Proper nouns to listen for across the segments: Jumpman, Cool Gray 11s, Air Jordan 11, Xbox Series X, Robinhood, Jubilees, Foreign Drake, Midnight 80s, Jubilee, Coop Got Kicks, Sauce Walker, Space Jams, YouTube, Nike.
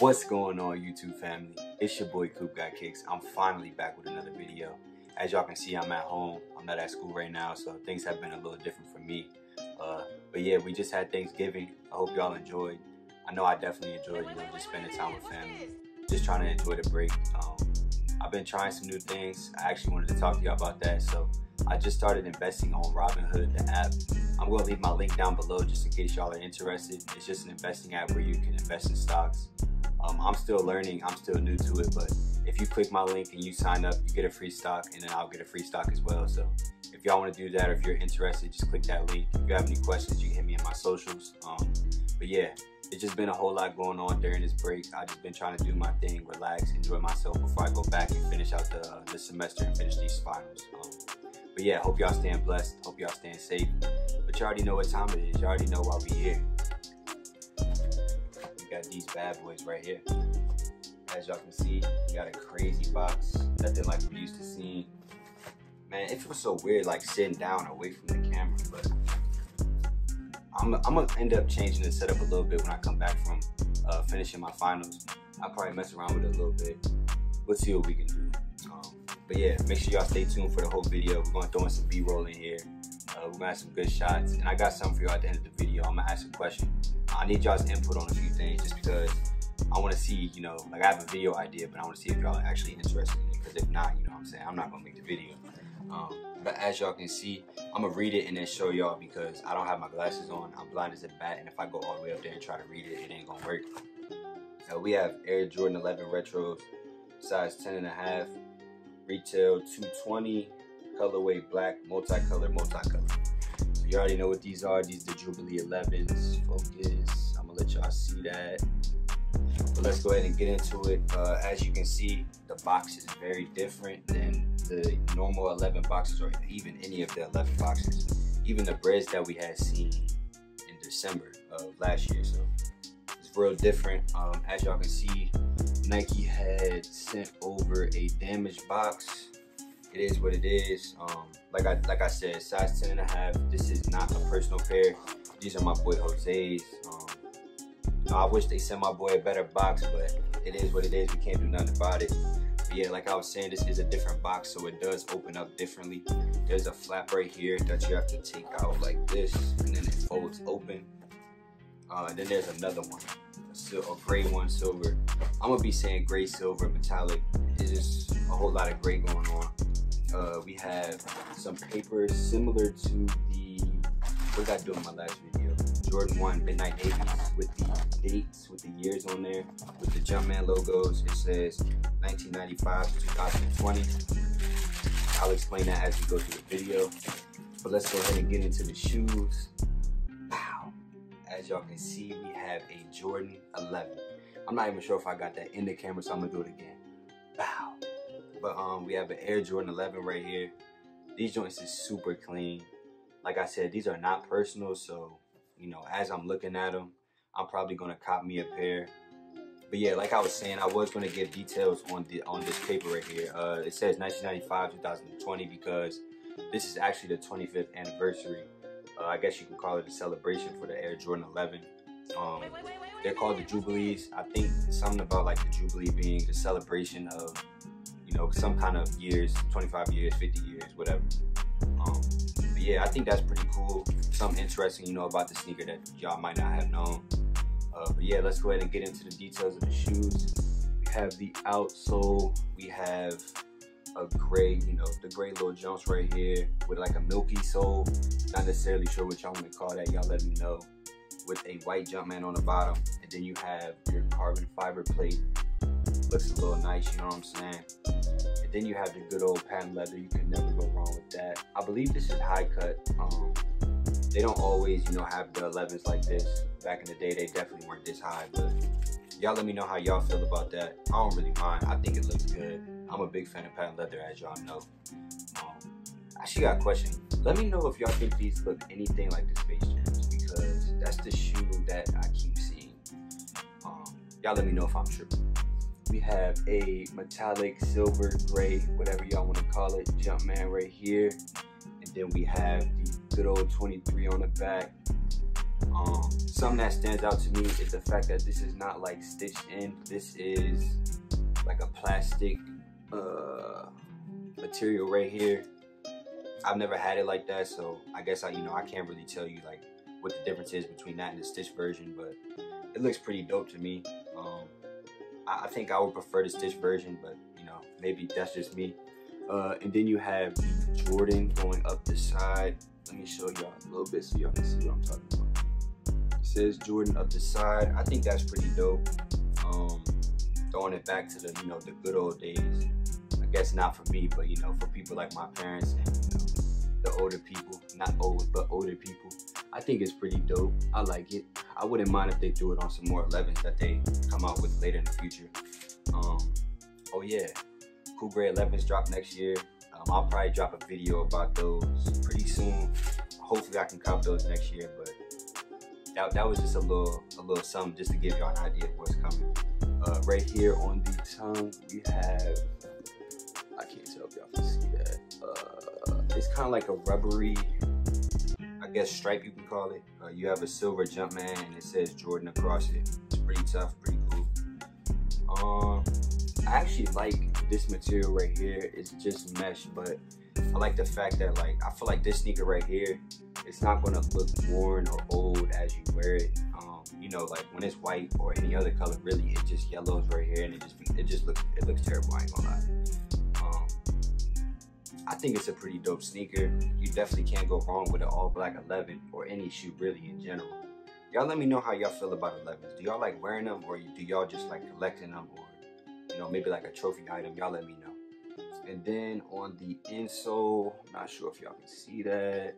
What's going on, YouTube family? It's your boy Coop Got Kicks. I'm finally back with another video. As y'all can see, I'm at home. I'm not at school right now, so things have been a little different for me. But yeah, we just had Thanksgiving. I hope y'all enjoyed. I know I definitely enjoyed, you know, just spending time with family. Just trying to enjoy the break. I've been trying some new things. I actually wanted to talk to y'all about that. So I just started investing on Robinhood, the app. I'm gonna leave my link down below just in case y'all are interested. It's just an investing app where you can invest in stocks. I'm still learning, I'm still new to it, but if you click my link and you sign up, you get a free stock, and then I'll get a free stock as well. So if y'all want to do that, or if you're interested, just click that link. If you have any questions, you can hit me in my socials. But yeah, it's just been a whole lot going on during this break. I've just been trying to do my thing, relax, enjoy myself before I go back and finish out the semester and finish these finals. But yeah, hope y'all staying blessed, hope y'all staying safe. But you already know what time it is, you already know why we here. Got these bad boys right here. As y'all can see, we got a crazy box, nothing like we used to see. Man, it feels so weird, like sitting down away from the camera, but I'm gonna end up changing the setup a little bit when I come back from finishing my finals. I'll probably mess around with it a little bit. We'll see what we can do. But yeah, make sure y'all stay tuned for the whole video. We're gonna throw in some B-roll in here. We're gonna have some good shots, and I got something for y'all at the end of the video. I'm gonna ask a question. I need y'all's input on a few things just because I want to see, you know, like I have a video idea, but I want to see if y'all are actually interested in it, because if not, you know what I'm saying, I'm not going to make the video. But as y'all can see, I'm going to read it and then show y'all because I don't have my glasses on. I'm blind as a bat, and if I go all the way up there and try to read it, it ain't going to work. We have Air Jordan 11 Retros, size 10.5, retail 220, colorway black, multicolor. So you already know what these are. These are the Jubilee 11s. Focus. I'm gonna let y'all see that. But let's go ahead and get into it. As you can see, the box is very different than the normal 11 boxes, or even any of the 11 boxes. Even the breads that we had seen in December of last year. So it's real different. As y'all can see, Nike had sent over a damaged box. It is what it is. Like I said, size 10.5. This is not a personal pair. These are my boy Jose's. You know, I wish they sent my boy a better box, but it is what it is. We can't do nothing about it. But yeah, like I was saying, this is a different box, so it does open up differently. There's a flap right here that you have to take out like this, and then it folds open. Then there's another one, a gray one, silver. I'm gonna be saying gray, silver, metallic. It's just a whole lot of gray going on. We have some papers similar to the, what did I do in my last video? Jordan 1 Midnight 80s, with the dates, with the years on there, with the Jumpman logos. It says 1995 to 2020. I'll explain that as we go through the video. But let's go ahead and get into the shoes. Wow. As y'all can see, we have a Jordan 11. I'm not even sure if I got that in the camera, so I'm going to do it again. Wow. But we have an Air Jordan 11 right here. These joints is super clean. Like I said, these are not personal, so you know, as I'm looking at them, I'm probably gonna cop me a pair. But yeah, like I was saying, I was gonna give details on this paper right here. It says 1995 to 2020 because this is actually the 25th anniversary. I guess you can call it a celebration for the Air Jordan 11. They're called the Jubilees. I think something about like the Jubilee being the celebration of, you know, some kind of years, 25 years, 50 years, whatever. But yeah, I think that's pretty cool. Something interesting, you know, about the sneaker that y'all might not have known. But yeah, let's go ahead and get into the details of the shoes. We have the outsole. We have a gray, you know, the gray little jumps right here with like a milky sole. Not necessarily sure what y'all want to call that. Y'all let me know. With a white Jumpman on the bottom. And then you have your carbon fiber plate. Looks a little nice, you know what I'm saying? And then you have the good old patent leather. You can never go wrong with that. I believe this is high cut. They don't always, you know, have the 11s like this. Back in the day, they definitely weren't this high, but y'all let me know how y'all feel about that. I don't really mind. I think it looks good. I'm a big fan of patent leather, as y'all know. I actually got a question. Let me know if y'all think these look anything like the Space Jams, because that's the shoe that I keep seeing. Y'all let me know if I'm tripping. We have a metallic, silver, gray, whatever y'all want to call it, Jumpman right here. And then we have the good old 23 on the back. Something that stands out to me is the fact that this is not like stitched in. This is like a plastic material right here. I've never had it like that, so I guess I can't really tell you like what the difference is between that and the stitched version, but it looks pretty dope to me. I think I would prefer the stitched version, but maybe that's just me. And then you have Jordan going up the side. Let me show y'all a little bit so y'all can see what I'm talking about. It says Jordan up the side. I think that's pretty dope. Throwing it back to the the good old days. I guess not for me, but for people like my parents and the older people, not old but older people, I think it's pretty dope. I like it. I wouldn't mind if they threw it on some more 11s that they come out with later in the future. Oh yeah, Cool Gray 11s drop next year. I'll probably drop a video about those pretty soon. Hopefully I can cop those next year, but that was just a little something just to give y'all an idea of what's coming. Right here on the tongue we have, I can't tell if y'all can see that, it's kind of like a rubbery, I guess, stripe you can call it. You have a silver Jumpman and it says Jordan across it. It's pretty tough, pretty cool. I actually like this material right here. It's just mesh, but I like the fact that I feel like this sneaker right here, it's not gonna look worn or old as you wear it. Like when it's white or any other color, really, it just yellows right here and it just looks terrible. I ain't gonna lie. I think it's a pretty dope sneaker. You definitely can't go wrong with an all black 11 or any shoe really in general. Y'all let me know how y'all feel about 11s. Do y'all like wearing them, or do y'all just like collecting them, or maybe like a trophy item? Y'all let me know. And then on the insole, I'm not sure if y'all can see that.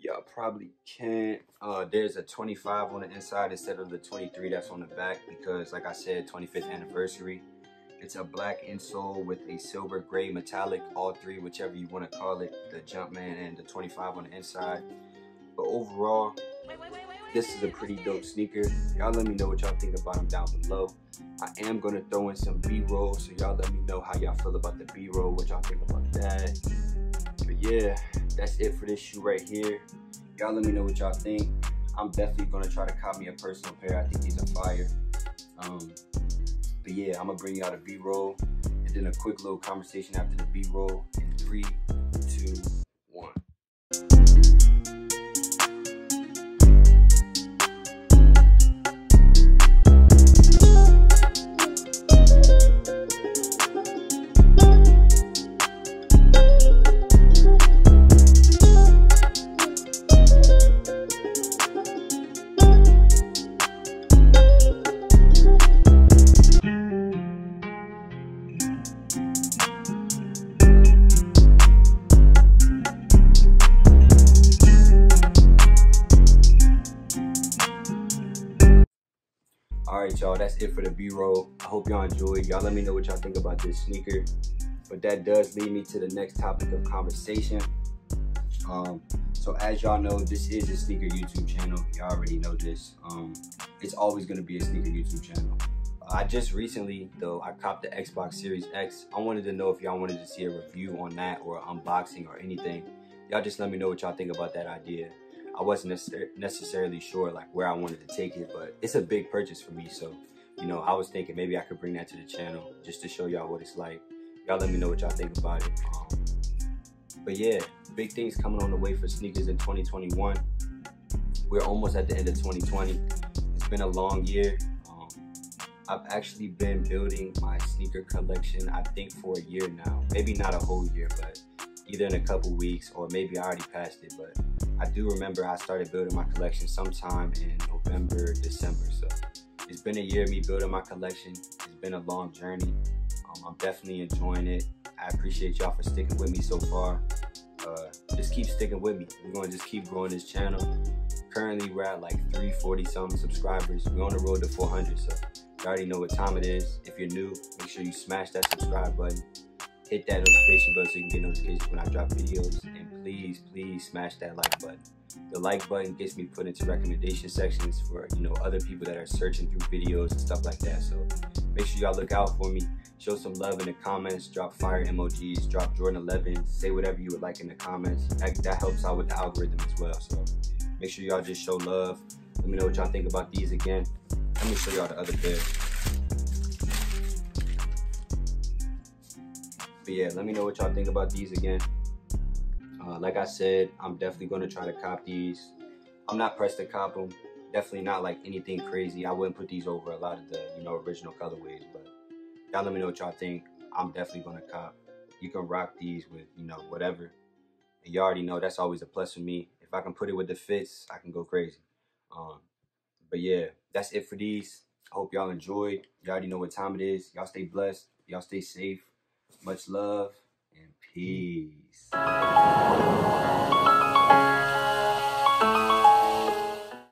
Y'all probably can't. There's a 25 on the inside instead of the 23 that's on the back because, like I said, 25th anniversary. It's a black insole with a silver, gray, metallic, all three, whichever you want to call it, the Jumpman and the 25 on the inside. But overall, this is a pretty dope sneaker. Y'all let me know what y'all think about them down below. I am going to throw in some B-roll, so y'all let me know how y'all feel about the B-roll, what y'all think about that. But yeah, that's it for this shoe right here. Y'all let me know what y'all think. I'm definitely going to try to cop me a personal pair. I think these are fire. But yeah, I'm going to bring y'all the B-roll and then a quick little conversation after the B-roll in 3, 2, 1. Alright y'all, that's it for the B-roll. I hope y'all enjoyed. Y'all let me know what y'all think about this sneaker. But that does lead me to the next topic of conversation. So as y'all know, this is a sneaker YouTube channel. Y'all already know this. It's always going to be a sneaker YouTube channel. I just recently, though, I copped the Xbox Series X. I wanted to know if y'all wanted to see a review on that or an unboxing or anything. Y'all just let me know what y'all think about that idea. I wasn't necessarily sure like where I wanted to take it, but it's a big purchase for me, so I was thinking maybe I could bring that to the channel just to show y'all what it's like. Y'all let me know what y'all think about it. But yeah, big things coming on the way for sneakers in 2021. We're almost at the end of 2020. It's been a long year. I've actually been building my sneaker collection I think for a year now, maybe not a whole year, but either in a couple weeks or maybe I already passed it. But I do remember I started building my collection sometime in November, December. So it's been a year of me building my collection. It's been a long journey. I'm definitely enjoying it. I appreciate y'all for sticking with me so far. Just keep sticking with me. We're going to just keep growing this channel. Currently, we're at like 340 something subscribers. We're on the road to 400. So you already know what time it is. If you're new, make sure you smash that subscribe button. Hit that notification bell so you can get notifications when I drop videos. And please, please smash that like button. The like button gets me put into recommendation sections for, other people that are searching through videos and stuff like that. So make sure y'all look out for me. Show some love in the comments. Drop fire emojis. Drop Jordan 11. Say whatever you would like in the comments. That helps out with the algorithm as well. So Make sure y'all just show love. Let me know what y'all think about these again. Let me show y'all the other pair. But yeah, let me know what y'all think about these again. Like I said, I'm definitely going to try to cop these. I'm not pressed to cop them. Definitely not like anything crazy. I wouldn't put these over a lot of the, you know, original colorways. But y'all let me know what y'all think. I'm definitely going to cop. You can rock these with, you know, whatever. And you already know that's always a plus for me. If I can put it with the fits, I can go crazy. But yeah, that's it for these. I hope y'all enjoyed. Y'all already know what time it is. Y'all stay blessed. Y'all stay safe. Much love and peace.